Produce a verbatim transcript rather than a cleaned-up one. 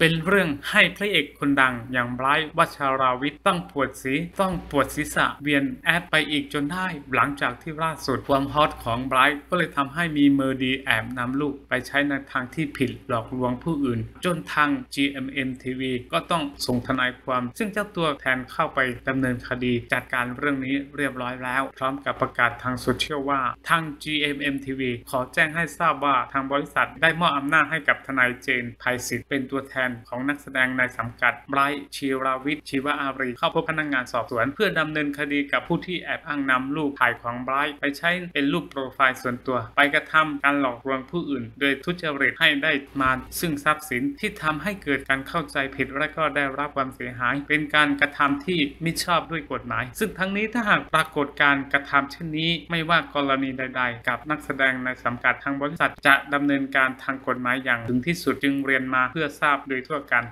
เป็นเรื่องให้พระเอกคนดังอย่างไบรท์ วัชราวิทย์ต้องปวดศีรษะต้องปวดศีรษะเวียนแอดไปอีกจนได้หลังจากที่ล่าสุดความฮอตของไบรท์ก็เลยทำให้มีมือดีแอบนำลูกไปใช้ในทางที่ผิดหลอกลวงผู้อื่นจนทาง จี เอ็ม เอ็ม ที วี ก็ต้องส่งทนายความซึ่งเจ้าตัวแทนเข้าไปดำเนินคดีจัดการเรื่องนี้เรียบร้อยแล้วพร้อมกับประกาศทางโซเชียลว่าทาง จี เอ็ม เอ็ม ที วี ขอแจ้งให้ทราบว่าทางบริษัทได้มอบอำนาจให้กับทนายเจนไพศิษฐ์เป็นตัวแทนของนักแสดงในสังกัดไบรท์ ชีราวิทย์ ชีวอารีเข้าพบพนักงานสอบสวนเพื่อดำเนินคดีกับผู้ที่แอบอ้างนำรูปถ่ายของไบรท์ไปใช้เป็นรูปโปรไฟล์ส่วนตัวไปกระทำการหลอกลวงผู้อื่นโดยทุจริตให้ได้มาซึ่งทรัพย์สินที่ทำให้เกิดการเข้าใจผิดและก็ได้รับความเสียหายเป็นการกระทำที่มิชอบด้วยกฎหมายซึ่งทั้งนี้ถ้าหากปรากฏการกระทำเช่นนี้ไม่ว่ากรณีใดๆกับนักแสดงในสังกัดทางบริษัทจะดำเนินการทางกฎหมายอย่างถึงที่สุดจึงเรียนมาเพื่อทราบโดยทั่วกัน